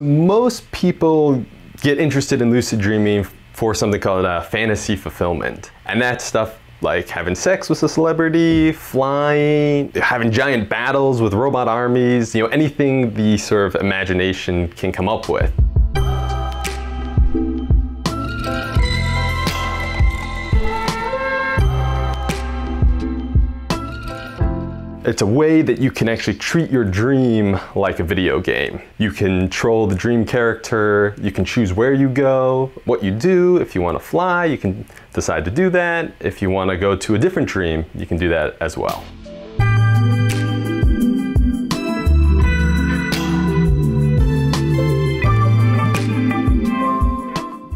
Most people get interested in lucid dreaming for something called fantasy fulfillment. And that's stuff like having sex with a celebrity, flying, having giant battles with robot armies, you know, anything the sort of imagination can come up with. It's a way that you can actually treat your dream like a video game. You control the dream character, you can choose where you go, what you do. If you want to fly, you can decide to do that. If you want to go to a different dream, you can do that as well.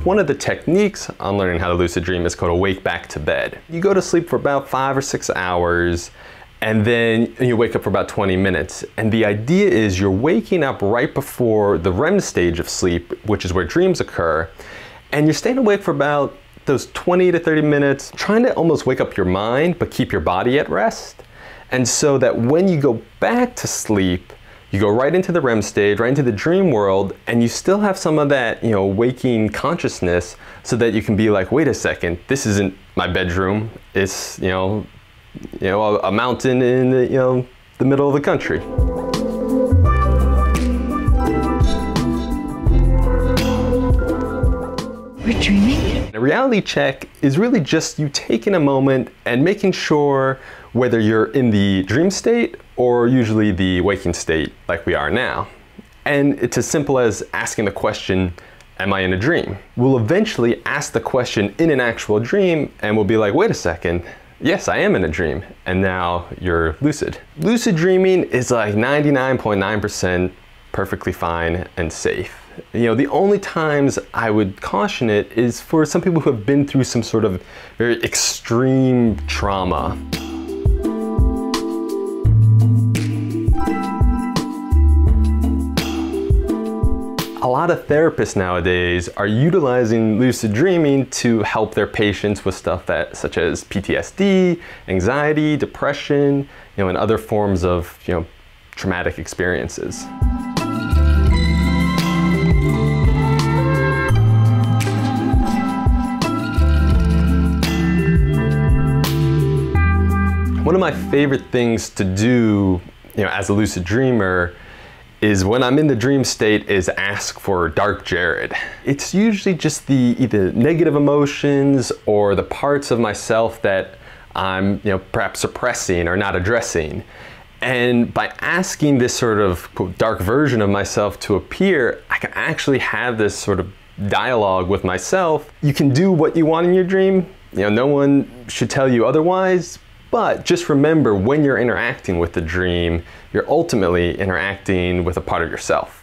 One of the techniques on learning how to lucid dream is called awake back to bed. You go to sleep for about 5 or 6 hours, and then you wake up for about 20 minutes. And the idea is you're waking up right before the REM stage of sleep, which is where dreams occur. And you're staying awake for about those 20 to 30 minutes, trying to almost wake up your mind, but keep your body at rest. And so that when you go back to sleep, you go right into the REM stage, right into the dream world, and you still have some of that, you know, waking consciousness so that you can be like, wait a second, this isn't my bedroom. It's, you know, a mountain in the, the middle of the country. We're dreaming? A reality check is really just you taking a moment and making sure whether you're in the dream state or usually the waking state like we are now. And it's as simple as asking the question, am I in a dream? We'll eventually ask the question in an actual dream and we'll be like, wait a second, yes, I am in a dream, and now you're lucid. Lucid dreaming is like 99.9% perfectly fine and safe. You know, the only times I would caution it is for some people who have been through some sort of very extreme trauma. A lot of therapists nowadays are utilizing lucid dreaming to help their patients with stuff such as PTSD, anxiety, depression, and other forms of, traumatic experiences. One of my favorite things to do, as a lucid dreamer is when I'm in the dream state is ask for Dark Jared. It's usually just the either negative emotions or the parts of myself that I'm perhaps suppressing or not addressing. And by asking this sort of quote, dark version of myself to appear, I can actually have this sort of dialogue with myself. You can do what you want in your dream. No one should tell you otherwise. But just remember, when you're interacting with the dream, you're ultimately interacting with a part of yourself.